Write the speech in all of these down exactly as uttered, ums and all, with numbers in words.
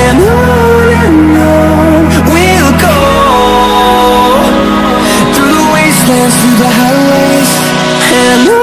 And on and on we'll go, through the wastelands, through the highways, and on.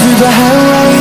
Through the highway